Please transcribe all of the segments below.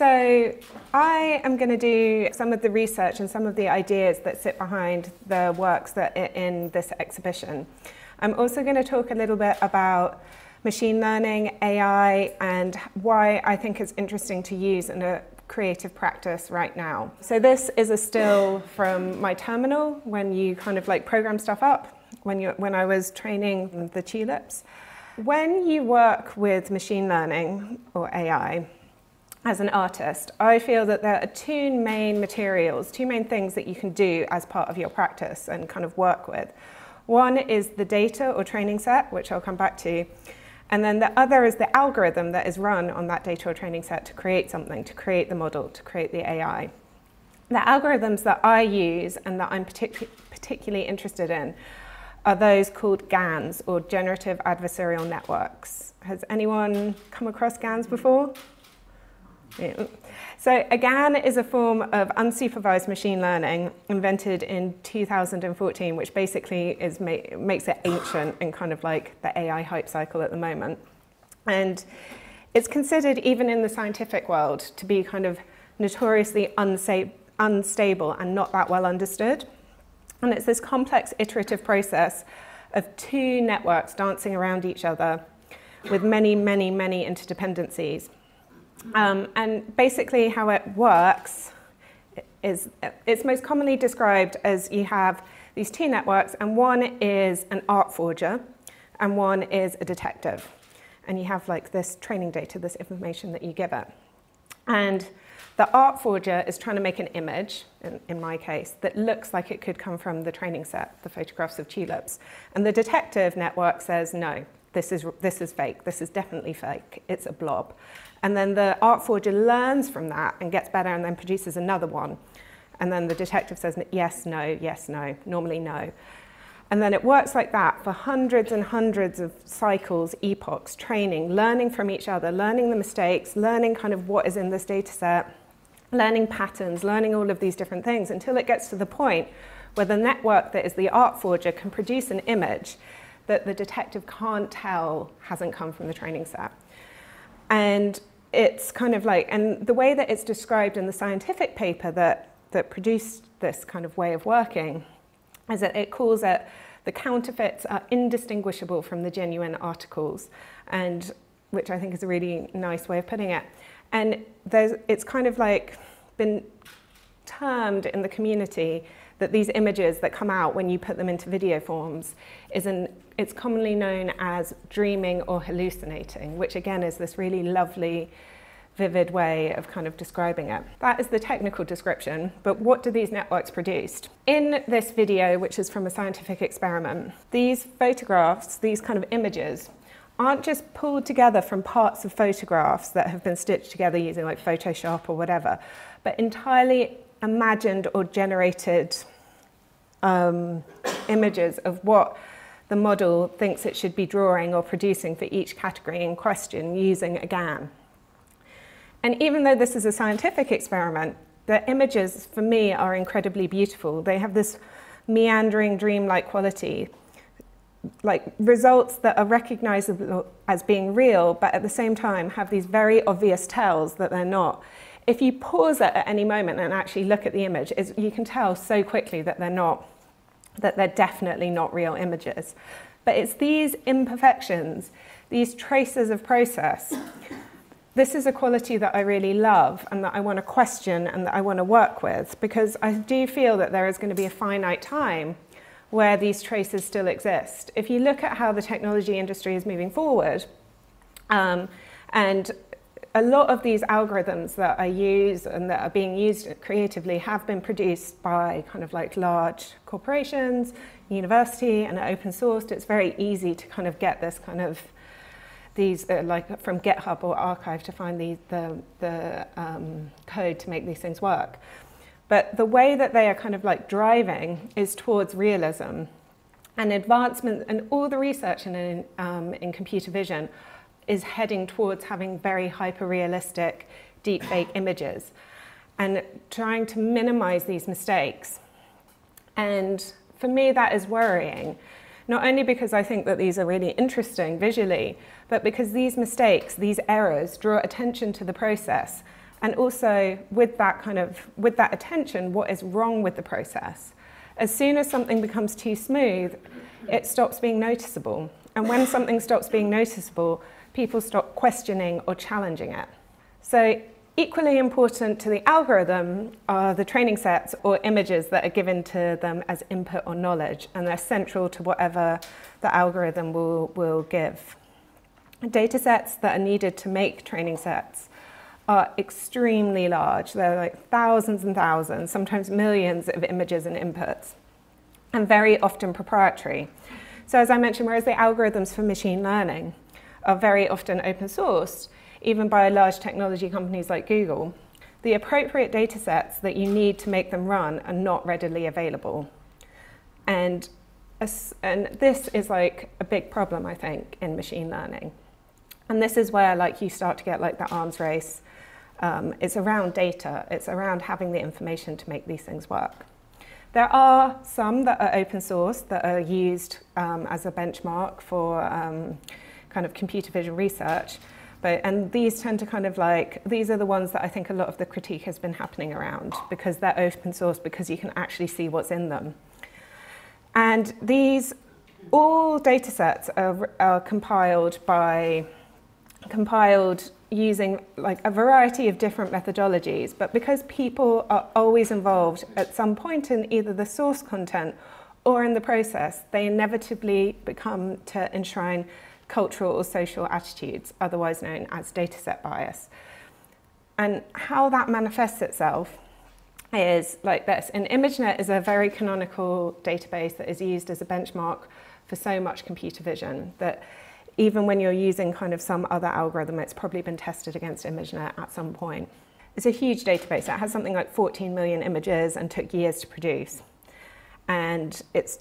So I am going to do some of the research and some of the ideas that sit behind the works that are in this exhibition. I'm also going to talk a little bit about machine learning, AI, and why I think it's interesting to use in a creative practice right now. So this is a still from my terminal when you kind of like program stuff up, when I was training the tulips. When you work with machine learning or AI as an artist, I feel that there are two main materials, two main things that you can do as part of your practice and kind of work with. One is the data or training set, which I'll come back to. And then the other is the algorithm that is run on that data or training set to create something, to create the model, to create the AI. The algorithms that I use and that I'm particularly interested in are those called GANs, or Generative Adversarial Networks. Has anyone come across GANs before? Yeah. So a GAN is a form of unsupervised machine learning invented in 2014, which basically is makes it ancient and kind of like the AI hype cycle at the moment. And it's considered, even in the scientific world, to be kind of notoriously unstable and not that well understood. And it's this complex iterative process of two networks dancing around each other with many, many, many interdependencies. And basically how it works is, it's most commonly described as you have these two networks, and one is an art forger and one is a detective. And you have like this training data, this information that you give it. And the art forger is trying to make an image, in my case, that looks like it could come from the training set, the photographs of tulips. And the detective network says, no, this is fake. This is definitely fake. It's a blob. And then the art forger learns from that and gets better and then produces another one. And then the detective says, yes, no, normally no. And then it works like that for hundreds and hundreds of cycles, epochs, training, learning from each other, learning the mistakes, learning kind of what is in this data set, learning patterns, learning all of these different things, until it gets to the point where the network that is the art forger can produce an image that the detective can't tell hasn't come from the training set. And it's kind of like, and the way that it's described in the scientific paper that produced this kind of way of working is that it calls it the counterfeits are indistinguishable from the genuine articles, and which I think is a really nice way of putting it. And it's kind of like been termed in the community that these images that come out when you put them into video forms it's commonly known as dreaming or hallucinating, which again is this really lovely, vivid way of kind of describing it. That is the technical description, but what do these networks produce? In this video, which is from a scientific experiment, these photographs, these kind of images, aren't just pulled together from parts of photographs that have been stitched together using like Photoshop or whatever, but entirely imagined or generated images of what the model thinks it should be drawing or producing for each category in question using a GAN. And even though this is a scientific experiment, the images for me are incredibly beautiful. They have this meandering, dreamlike quality, like results that are recognizable as being real, but at the same time have these very obvious tells that they're not. If you pause it at any moment and actually look at the image, you can tell so quickly that they're definitely not real images. But it's these imperfections, these traces of process. This is a quality that I really love and that I want to question and that I want to work with, because I do feel that there is going to be a finite time where these traces still exist. If you look at how the technology industry is moving forward, and a lot of these algorithms that I use and that are being used creatively have been produced by kind of like large corporations, university, and open sourced. It's very easy to kind of get this kind of these like from GitHub or Archive to find the code to make these things work. But the way that they are kind of like driving is towards realism and advancement, and all the research in computer vision is heading towards having very hyper-realistic deepfake images and trying to minimize these mistakes. And for me, that is worrying, not only because I think that these are really interesting visually, but because these mistakes, these errors, draw attention to the process And also, with that attention, what is wrong with the process? As soon as something becomes too smooth, it stops being noticeable. And when something stops being noticeable, people stop questioning or challenging it. So equally important to the algorithm are the training sets or images that are given to them as input or knowledge, and they're central to whatever the algorithm will give. Data sets that are needed to make training sets are extremely large. They're like thousands and thousands, sometimes millions of images and inputs, and very often proprietary. So as I mentioned, whereas the algorithms for machine learning are very often open sourced, even by large technology companies like Google, the appropriate data sets that you need to make them run are not readily available. And this is like a big problem, I think, in machine learning. And this is where like you start to get like the arms race. It's around data, it's around having the information to make these things work. There are some that are open source that are used as a benchmark for kind of computer vision research. And these tend to kind of like, these are the ones that I think a lot of the critique has been happening around, because they're open source, because you can actually see what's in them. And these, all data sets are compiled using like a variety of different methodologies, but because people are always involved at some point in either the source content or in the process, they inevitably become to enshrine cultural or social attitudes, otherwise known as dataset bias. And how that manifests itself is like this. And ImageNet is a very canonical database that is used as a benchmark for so much computer vision that even when you're using kind of some other algorithm, it's probably been tested against ImageNet at some point. It's a huge database. It has something like 14 million images and took years to produce. And it's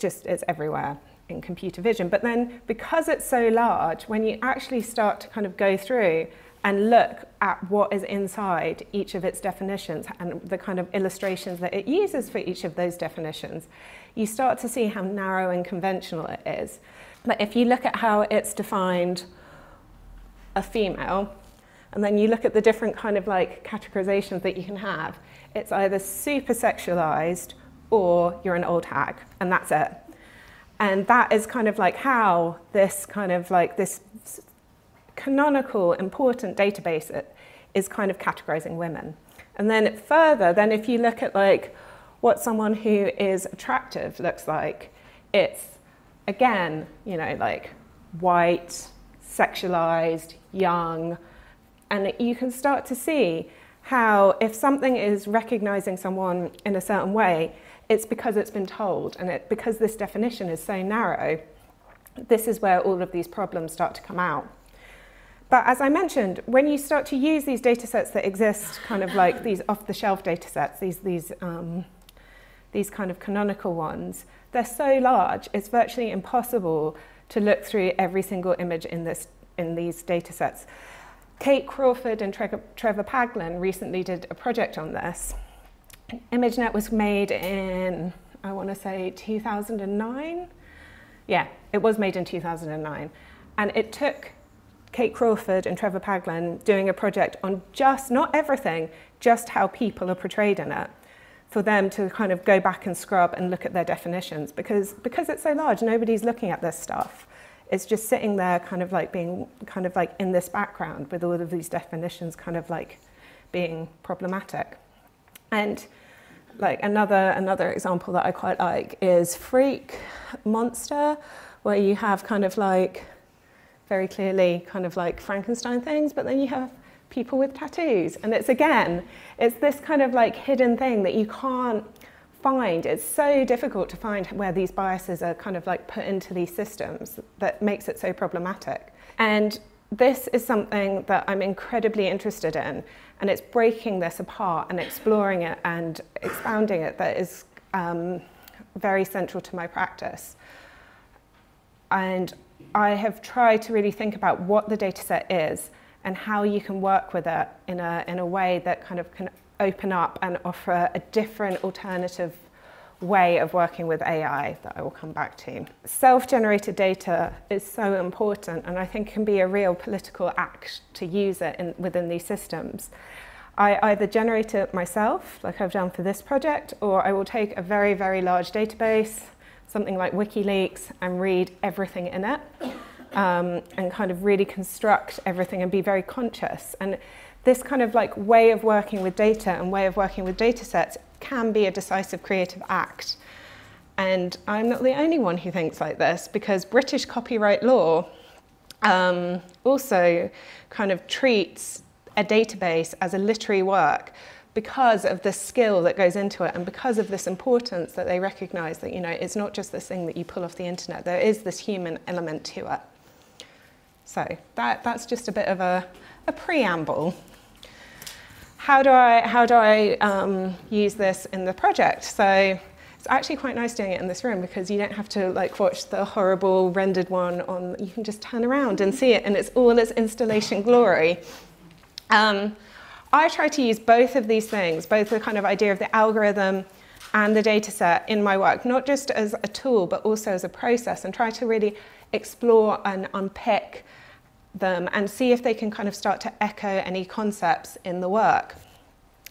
everywhere in computer vision. But then because it's so large, when you actually start to kind of go through and look at what is inside each of its definitions and the kind of illustrations that it uses for each of those definitions, you start to see how narrow and conventional it is. But if you look at how it's defined a female, and then you look at the different kind of like categorizations that you can have, it's either super sexualized or you're an old hag, and that's it. And that is kind of like how this kind of like this canonical important database is kind of categorizing women. And then further, then if you look at like what someone who is attractive looks like, it's again, you know, like white, sexualized, young, and you can start to see how if something is recognizing someone in a certain way, it's because it's been told, and because this definition is so narrow, this is where all of these problems start to come out. But as I mentioned, when you start to use these data sets that exist, kind of like these off-the-shelf data sets, these kind of canonical ones, they're so large, it's virtually impossible to look through every single image in these data sets. Kate Crawford and Trevor Paglen recently did a project on this. ImageNet was made in, I want to say 2009? Yeah, it was made in 2009. And it took Kate Crawford and Trevor Paglen doing a project on just, not everything, just how people are portrayed in it, for them to kind of go back and scrub and look at their definitions. Because it's so large, nobody's looking at this stuff. It's just sitting there kind of like being kind of like in this background with all of these definitions kind of like being problematic. And like another example that I quite like is Freak Monster, where you have kind of like very clearly kind of like Frankenstein things, but then you have people with tattoos. And it's again, it's this kind of like hidden thing that you can't find. It's so difficult to find where these biases are kind of like put into these systems that makes it so problematic. And this is something that I'm incredibly interested in, and it's breaking this apart and exploring it and expounding it that is very central to my practice. And I have tried to really think about what the data set is and how you can work with it in a way that kind of can open up and offer a different alternative way of working with AI that I will come back to. Self-generated data is so important, and I think can be a real political act to use it within these systems. I either generate it myself, like I've done for this project, or I will take a very, very large database, something like WikiLeaks, and read everything in it, and kind of really construct everything and be very conscious. And this kind of like way of working with data and way of working with data sets can be a decisive creative act. And I'm not the only one who thinks like this, because British copyright law also kind of treats a database as a literary work because of the skill that goes into it and because of this importance that they recognize that, you know, it's not just this thing that you pull off the internet, there is this human element to it. So that's just a bit of a preamble. How do I use this in the project? So it's actually quite nice doing it in this room because you don't have to like watch the horrible rendered one on, you can just turn around and see it in it's all its installation glory. I try to use both of these things, both the kind of idea of the algorithm and the data set in my work, not just as a tool, but also as a process, and try to really explore and unpick them and see if they can kind of start to echo any concepts in the work.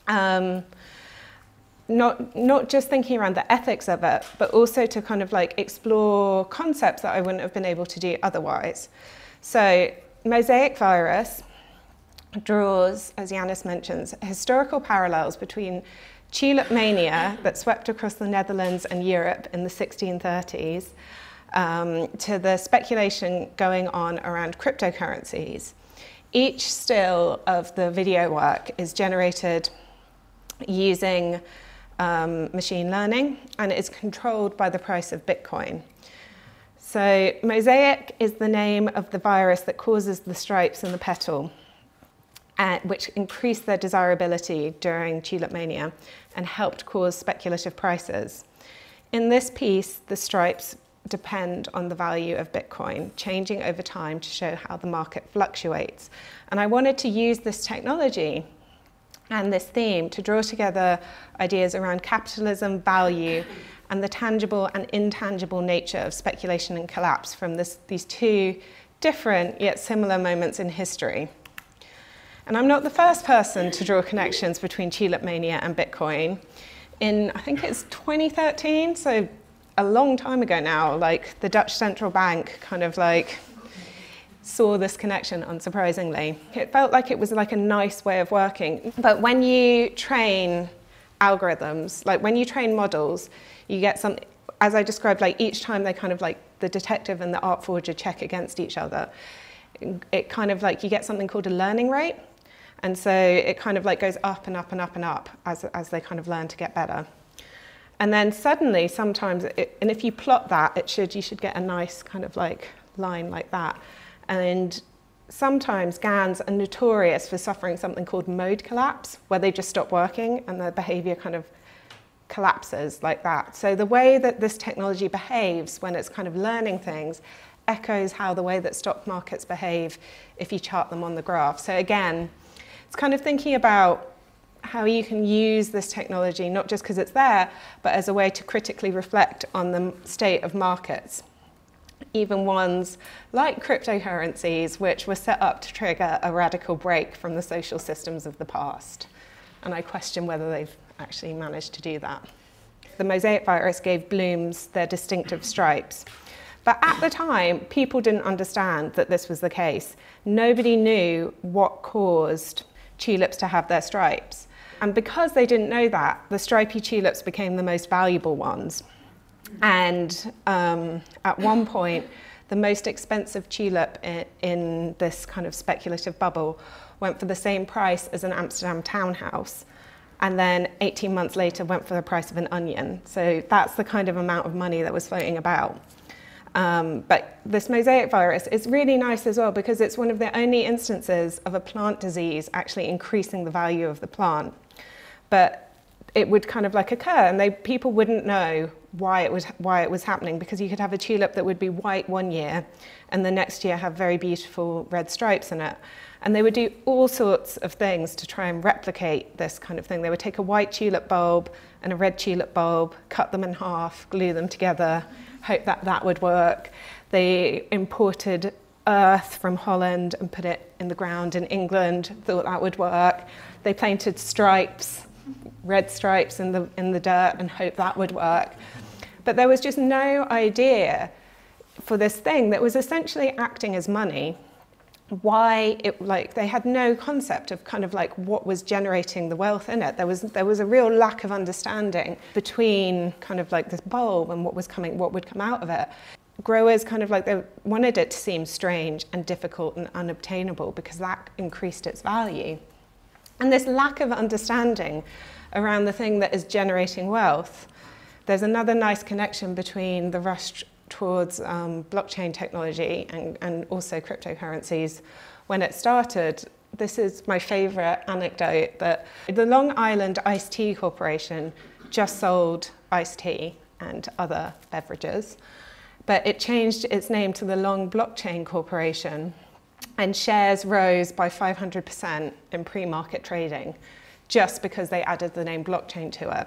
Not just thinking around the ethics of it, but also to kind of like explore concepts that I wouldn't have been able to do otherwise. So Mosaic Virus draws, as Janez mentions, historical parallels between tulip mania that swept across the Netherlands and Europe in the 1630s to the speculation going on around cryptocurrencies. Each still of the video work is generated using machine learning, and it is controlled by the price of Bitcoin. So Mosaic is the name of the virus that causes the stripes in the petal, which increased their desirability during tulip mania and helped cause speculative prices. In this piece, the stripes depend on the value of Bitcoin, changing over time to show how the market fluctuates. And I wanted to use this technology and this theme to draw together ideas around capitalism, value, and the tangible and intangible nature of speculation and collapse from these two different yet similar moments in history. And I'm not the first person to draw connections between tulip mania and Bitcoin. In, I think it's 2013, so a long time ago now, like the Dutch Central Bank kind of like saw this connection, unsurprisingly. It felt like it was like a nice way of working. But when you train algorithms, like when you train models, you get something, as I described, like each time they kind of like the detective and the art forger check against each other, it kind of like you get something called a learning rate. And so it kind of like goes up and up and up and up as they kind of learn to get better. And then suddenly sometimes, and if you plot that, you should get a nice kind of like line like that. And sometimes GANs are notorious for suffering something called mode collapse, where they just stop working and their behavior kind of collapses like that. So the way that this technology behaves when it's kind of learning things echoes how the way that stock markets behave if you chart them on the graph. So again, it's kind of thinking about how you can use this technology, not just because it's there, but as a way to critically reflect on the state of markets. Even ones like cryptocurrencies, which were set up to trigger a radical break from the social systems of the past. And I question whether they've actually managed to do that. The Mosaic virus gave blooms their distinctive stripes. But at the time, people didn't understand that this was the case. Nobody knew what caused tulips to have their stripes. And because they didn't know that, the stripy tulips became the most valuable ones. And at one point, the most expensive tulip in this kind of speculative bubble went for the same price as an Amsterdam townhouse. And then 18 months later went for the price of an onion. So that's the kind of amount of money that was floating about. But this Mosaic virus is really nice as well because it's one of the only instances of a plant disease actually increasing the value of the plant. But it would kind of like occur and people wouldn't know why it was happening, because you could have a tulip that would be white one year and the next year have very beautiful red stripes in it. And they would do all sorts of things to try and replicate this kind of thing. They would take a white tulip bulb and a red tulip bulb, cut them in half, glue them together, hope that that would work. They imported earth from Holland and put it in the ground in England, thought that would work. They painted stripes, red stripes in the dirt and hoped that would work. But there was just no idea for this thing that was essentially acting as money. Why it, like, they had no concept of kind of like what was generating the wealth in it. There was a real lack of understanding between kind of like this bulb and what would come out of it. Growers kind of like they wanted it to seem strange and difficult and unobtainable because that increased its value. And this lack of understanding around the thing that is generating wealth, there's another nice connection between the rush towards blockchain technology and also cryptocurrencies. When it started, this is my favorite anecdote, that the Long Island Iced Tea Corporation just sold iced tea and other beverages, but it changed its name to the Long Blockchain Corporation, and shares rose by 500% in pre-market trading just because they added the name blockchain to it.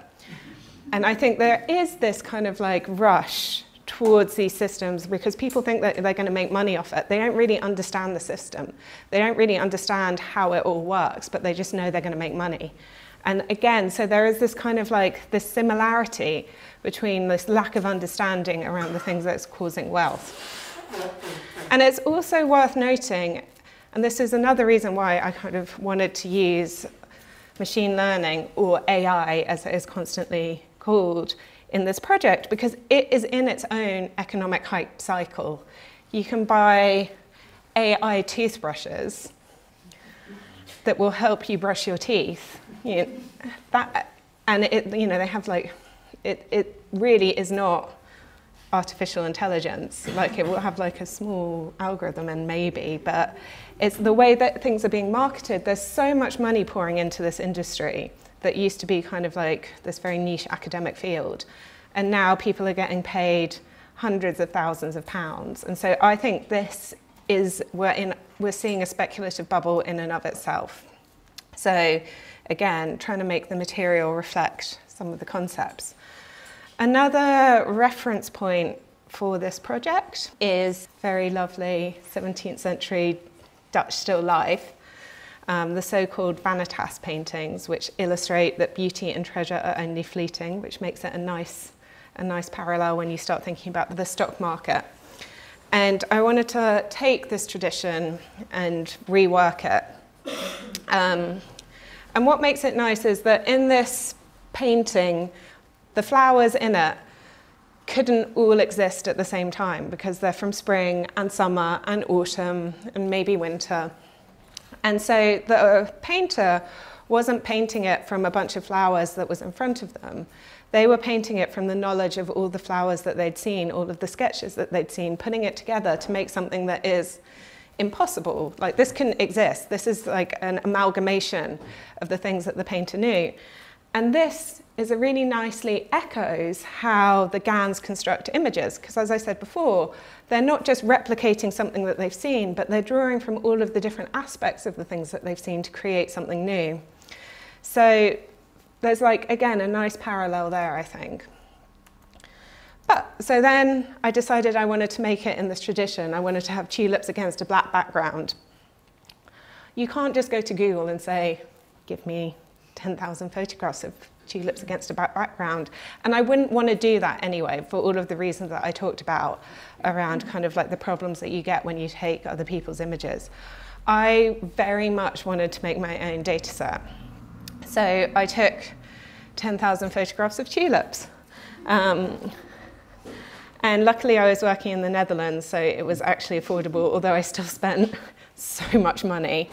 And I think there is this kind of like rush towards these systems because people think that they're going to make money off it. They don't really understand the system. They don't really understand how it all works, but they just know they're going to make money. And again, so there is this kind of like this similarity between this lack of understanding around the things that's causing wealth. And it's also worth noting, and this is another reason why I kind of wanted to use machine learning, or AI as it is constantly called, in this project, because it is in its own economic hype cycle. You can buy AI toothbrushes that will help you brush your teeth. You know, they have like, it really is not artificial intelligence. Like, it will have like a small algorithm and maybe, but it's the way that things are being marketed. There's so much money pouring into this industry that used to be kind of like this very niche academic field. And now people are getting paid hundreds of thousands of pounds. And so I think this is, we're seeing a speculative bubble in and of itself. So again, trying to make the material reflect some of the concepts. Another reference point for this project is very lovely 17th century Dutch still life. The so-called vanitas paintings, which illustrate that beauty and treasure are only fleeting, which makes it a nice parallel when you start thinking about the stock market. And I wanted to take this tradition and rework it. And what makes it nice is that in this painting, the flowers in it couldn't all exist at the same time because they're from spring and summer and autumn and maybe winter. And so the painter wasn't painting it from a bunch of flowers that was in front of them. They were painting it from the knowledge of all the flowers that they'd seen, all of the sketches that they'd seen, putting it together to make something that is impossible. Like, this couldn't exist. This is like an amalgamation of the things that the painter knew. And this is a really nicely echoes how the GANs construct images, because as I said before, they're not just replicating something that they've seen, but they're drawing from all of the different aspects of the things that they've seen to create something new. So there's like, again, a nice parallel there, I think. But so then I decided I wanted to make it in this tradition. I wanted to have tulips against a black background. You can't just go to Google and say, give me 10,000 photographs of tulips against a background. And I wouldn't want to do that anyway, for all of the reasons that I talked about around kind of like the problems that you get when you take other people's images. I very much wanted to make my own data set. So I took 10,000 photographs of tulips. And luckily I was working in the Netherlands, so it was actually affordable, although I still spent so much money.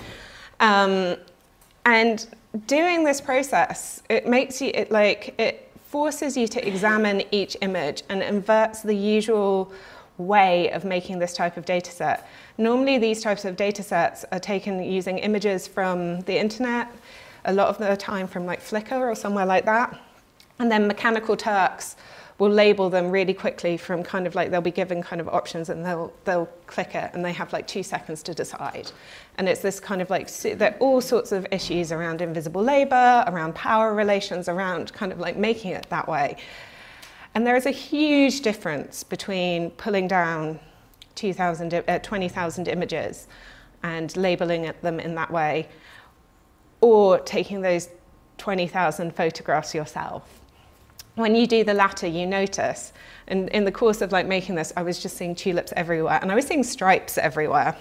And doing this process, it forces you to examine each image and inverts the usual way of making this type of data set. Normally these types of data sets are taken using images from the internet, a lot of the time from like Flickr or somewhere like that, and then Mechanical Turks will label them really quickly from kind of like, they'll be given kind of options and they'll click it and they have like 2 seconds to decide. And it's this kind of like, there are all sorts of issues around invisible labor, around power relations, around kind of like making it that way. And there is a huge difference between pulling down 20,000 images and labeling them in that way, or taking those 20,000 photographs yourself. When you do the latter, you notice, and in the course of like making this, I was just seeing tulips everywhere, and I was seeing stripes everywhere.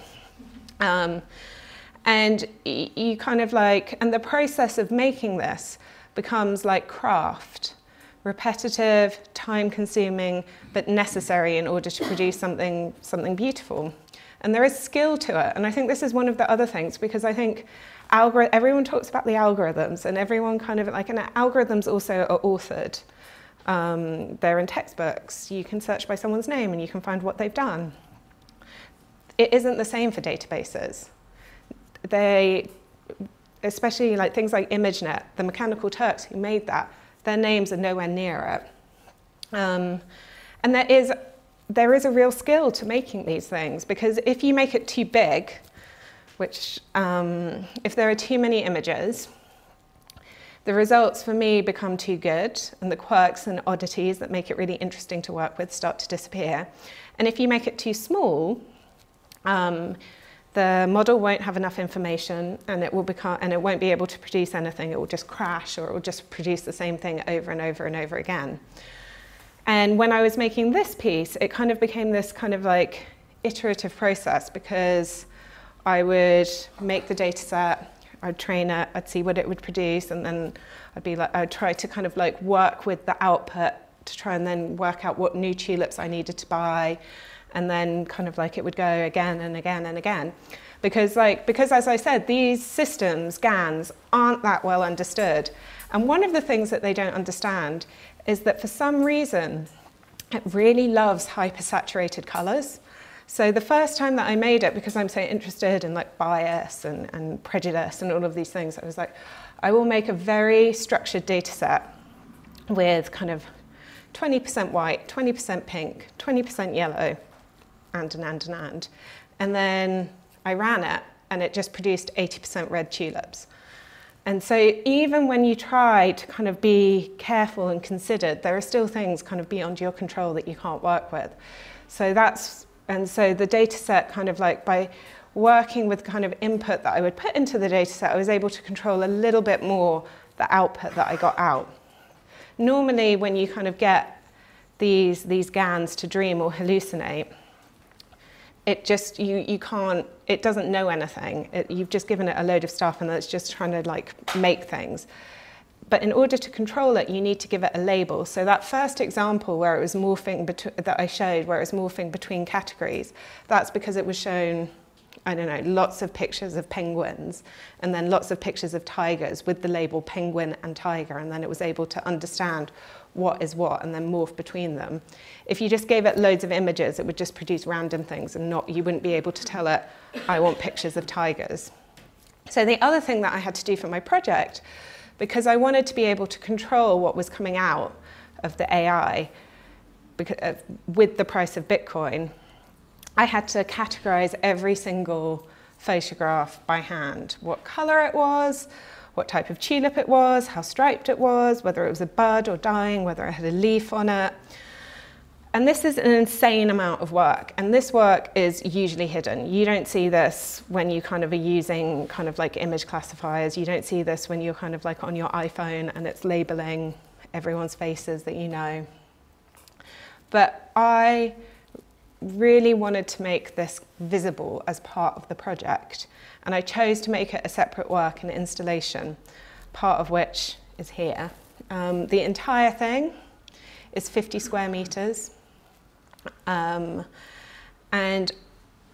And you kind of like, and the process of making this becomes like craft, repetitive, time-consuming, but necessary in order to produce something beautiful. And there is skill to it, and I think this is one of the other things, because I think everyone talks about the algorithms, and everyone kind of like, and algorithms also are authored. They're in textbooks. You can search by someone's name and you can find what they've done. It isn't the same for databases. They, especially like things like ImageNet, the Mechanical Turks who made that, their names are nowhere near it. And there is a real skill to making these things, because if you make it too big, which if there are too many images, the results for me become too good, and the quirks and oddities that make it really interesting to work with start to disappear. And if you make it too small, the model won't have enough information, and it won't be able to produce anything. It will just crash, or it will just produce the same thing over and over and over again. And when I was making this piece, it kind of became this kind of like iterative process, because I would make the data set, I'd train it, I'd see what it would produce, and then I'd try to kind of like work with the output to try and then work out what new tulips I needed to buy, and then kind of like it would go again and again and again. Because as I said, these systems, GANs, aren't that well understood. And one of the things that they don't understand is that for some reason, it really loves hypersaturated colors. So the first time that I made it, because I'm so interested in like bias and prejudice and all of these things, I was like, I will make a very structured data set with kind of 20% white, 20% pink, 20% yellow, and. And then I ran it, and it just produced 80% red tulips. And so even when you try to kind of be careful and considered, there are still things kind of beyond your control that you can't work with. So the data set kind of like, by working with kind of input that I would put into the data set, I was able to control a little bit more the output that I got out. Normally when you kind of get these GANs to dream or hallucinate, it just, you can't, it doesn't know anything. You've just given it a load of stuff, and it's just trying to like make things. But in order to control it, you need to give it a label. So that first example where it was morphing, that I showed, where it was morphing between categories, that's because it was shown, I don't know, lots of pictures of penguins, and then lots of pictures of tigers with the label penguin and tiger, and then it was able to understand what is what and then morph between them. If you just gave it loads of images, it would just produce random things, and you wouldn't be able to tell it, I want pictures of tigers. So the other thing that I had to do for my project, because I wanted to be able to control what was coming out of the AI with the price of Bitcoin, I had to categorize every single photograph by hand. What color it was, what type of tulip it was, how striped it was, whether it was a bud or dying, whether it had a leaf on it. And this is an insane amount of work, and this work is usually hidden. You don't see this when you kind of are using kind of like image classifiers. You don't see this when you're kind of like on your iPhone and it's labeling everyone's faces that you know. But I really wanted to make this visible as part of the project, and I chose to make it a separate work and installation, part of which is here. The entire thing is 50 square meters. And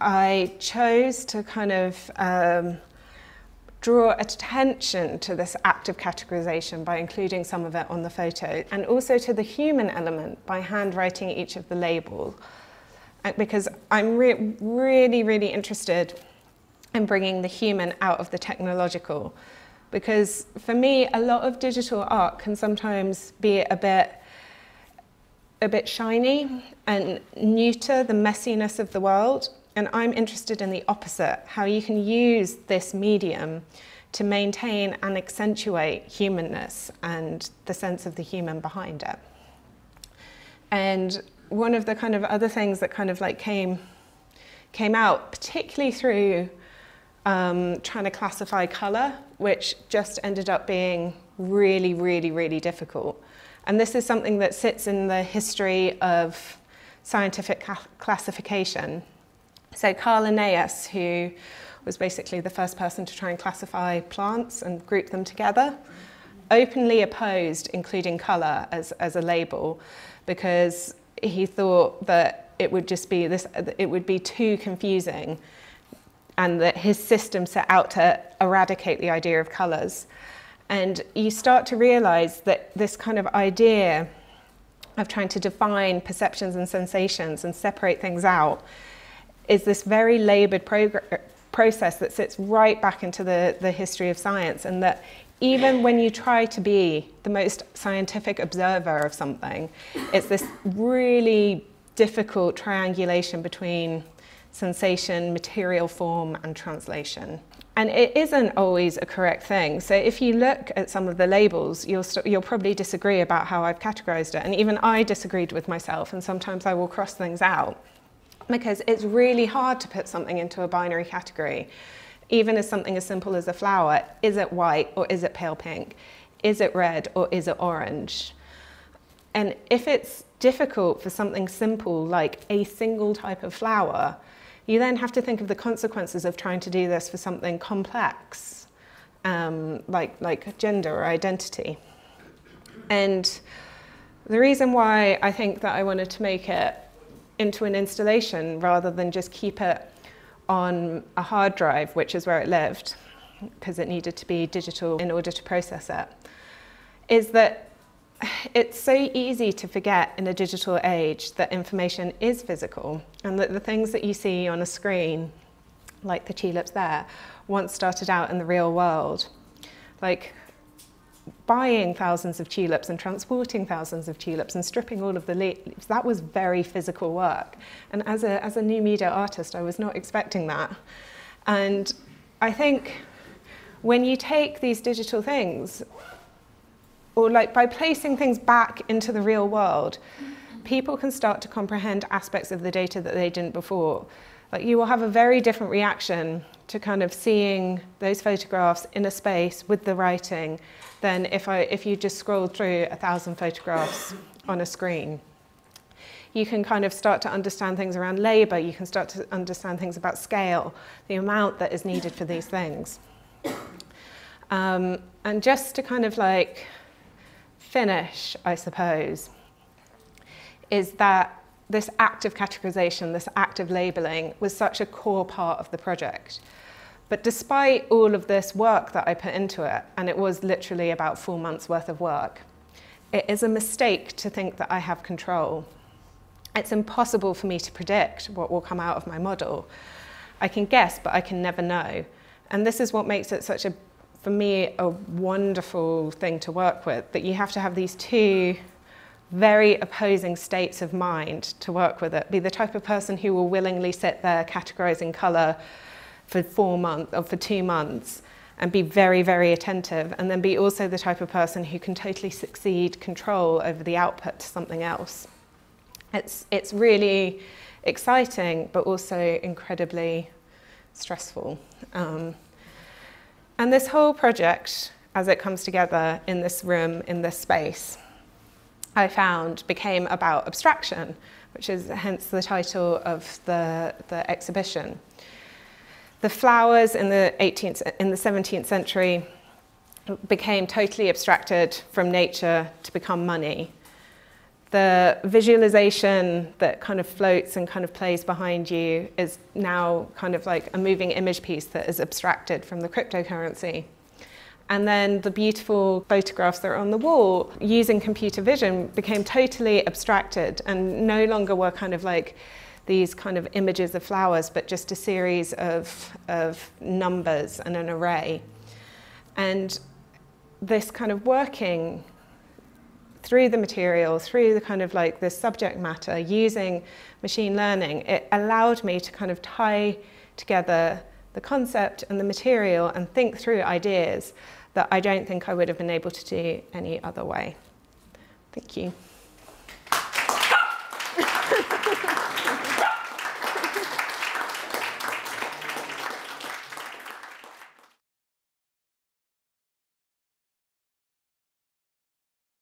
I chose to kind of draw attention to this act of categorization by including some of it on the photo, and also to the human element by handwriting each of the labels, because I'm really interested in bringing the human out of the technological. Because for me, a lot of digital art can sometimes be a bit shiny and neuter the messiness of the world, and I'm interested in the opposite, how you can use this medium to maintain and accentuate humanness and the sense of the human behind it. And one of the kind of other things that kind of like came came out, particularly through trying to classify color, which just ended up being really, really, really difficult. And this is something that sits in the history of scientific classification. So Carl Linnaeus, who was basically the first person to try and classify plants and group them together, openly opposed including color as a label, because he thought that it would just be this, it would be too confusing, and that his system set out to eradicate the idea of colors. And you start to realize that this kind of idea of trying to define perceptions and sensations and separate things out is this very labored process that sits right back into the history of science, and that even when you try to be the most scientific observer of something, it's this really difficult triangulation between sensation, material form, and translation. And it isn't always a correct thing. So if you look at some of the labels, you'll probably disagree about how I've categorized it. And even I disagreed with myself, and sometimes I will cross things out, because it's really hard to put something into a binary category. Even as something as simple as a flower, is it white or is it pale pink? Is it red or is it orange? And if it's difficult for something simple like a single type of flower, you then have to think of the consequences of trying to do this for something complex, like gender or identity. And the reason why I think that I wanted to make it into an installation rather than just keep it on a hard drive, which is where it lived, because it needed to be digital in order to process it, is that it's so easy to forget in a digital age that information is physical, and that the things that you see on a screen, like the tulips there, once started out in the real world. Like buying thousands of tulips and transporting thousands of tulips and stripping all of the leaves, that was very physical work. And as a new media artist, I was not expecting that. And I think when you take these digital things, or like by placing things back into the real world, people can start to comprehend aspects of the data that they didn't before. Like you will have a very different reaction to kind of seeing those photographs in a space with the writing than if you just scrolled through 1,000 photographs on a screen. You can kind of start to understand things around labor, you can start to understand things about scale, the amount that is needed for these things. And just to kind of like, finish, I suppose, is that this act of categorization, this act of labeling, was such a core part of the project. But despite all of this work that I put into it, and it was literally about 4 months worth of work, it is a mistake to think that I have control. It's impossible for me to predict what will come out of my model. I can guess, but I can never know. And this is what makes it such a, for me, a wonderful thing to work with, that you have to have these two very opposing states of mind to work with it. Be the type of person who will willingly sit there categorizing color for 4 months or for 2 months and be very, very attentive, and then be also the type of person who can totally succeed control over the output to something else. It's really exciting, but also incredibly stressful. And this whole project, as it comes together in this room, in this space, I found became about abstraction, which is hence the title of the exhibition. The flowers in the 17th century became totally abstracted from nature to become money. The visualization that kind of floats and kind of plays behind you is now kind of like a moving image piece that is abstracted from the cryptocurrency. And then the beautiful photographs that are on the wall using computer vision became totally abstracted and no longer were kind of like these kind of images of flowers, but just a series of numbers and an array. And this kind of working through the material, through the kind of like the subject matter, using machine learning, it allowed me to kind of tie together the concept and the material and think through ideas that I don't think I would have been able to do any other way. Thank you.